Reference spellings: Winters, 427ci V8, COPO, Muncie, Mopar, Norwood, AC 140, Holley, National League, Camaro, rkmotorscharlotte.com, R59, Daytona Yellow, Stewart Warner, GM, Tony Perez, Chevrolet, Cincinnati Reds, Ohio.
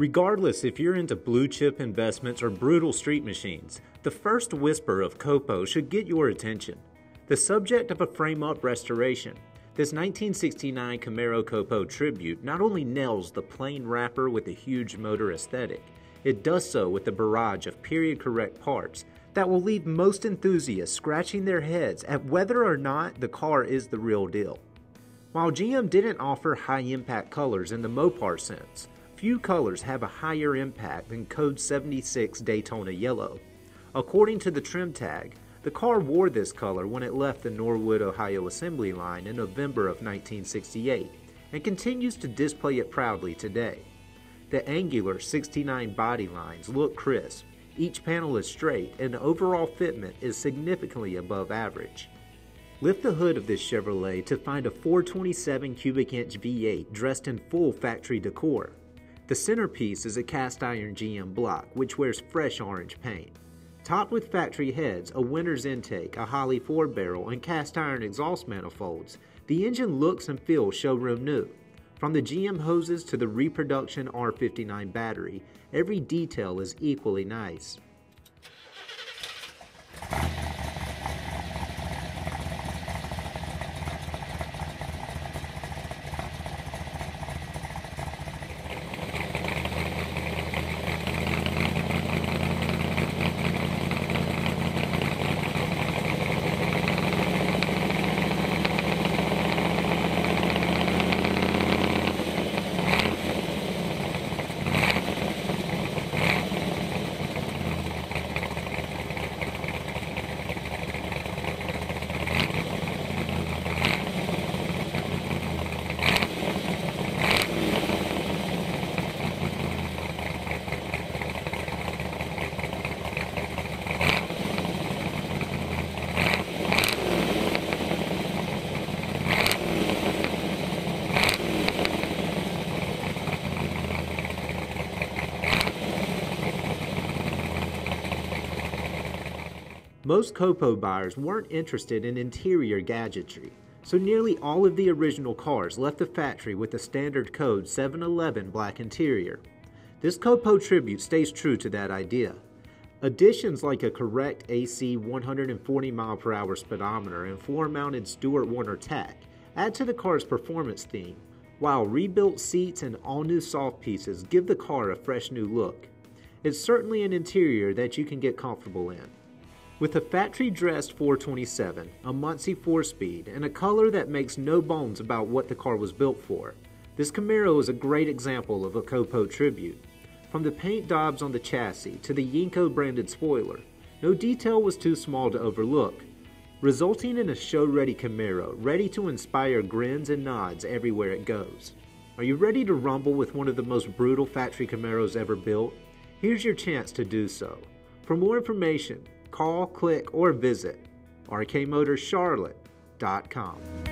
Regardless if you're into blue chip investments or brutal street machines, the first whisper of COPO should get your attention. The subject of a frame-up restoration, this 1969 Camaro COPO tribute not only nails the plain wrapper with a huge motor aesthetic, it does so with a barrage of period-correct parts that will leave most enthusiasts scratching their heads at whether or not the car is the real deal. While GM didn't offer high-impact colors in the Mopar sense, few colors have a higher impact than Code 76 Daytona Yellow. According to the trim tag, the car wore this color when it left the Norwood, Ohio assembly line in November of 1968 and continues to display it proudly today. The angular 69 body lines look crisp, each panel is straight, and the overall fitment is significantly above average. Lift the hood of this Chevrolet to find a 427 cubic inch V8 dressed in full factory decor. The centerpiece is a cast iron GM block which wears fresh orange paint. Topped with factory heads, a Winters intake, a Holley 4-barrel, and cast iron exhaust manifolds, the engine looks and feels showroom new. From the GM hoses to the reproduction R59 battery, every detail is equally nice. Most COPO buyers weren't interested in interior gadgetry, so nearly all of the original cars left the factory with a standard Code 711 black interior. This COPO tribute stays true to that idea. Additions like a correct AC 140 mph speedometer and floor-mounted Stewart Warner tack add to the car's performance theme, while rebuilt seats and all-new soft pieces give the car a fresh new look. It's certainly an interior that you can get comfortable in. With a factory-dressed 427, a Muncie 4-speed, and a color that makes no bones about what the car was built for, this Camaro is a great example of a COPO tribute. From the paint daubs on the chassis to the Yinko-branded spoiler, no detail was too small to overlook, resulting in a show-ready Camaro ready to inspire grins and nods everywhere it goes. Are you ready to rumble with one of the most brutal factory Camaros ever built? Here's your chance to do so. For more information, call, click, or visit rkmotorscharlotte.com.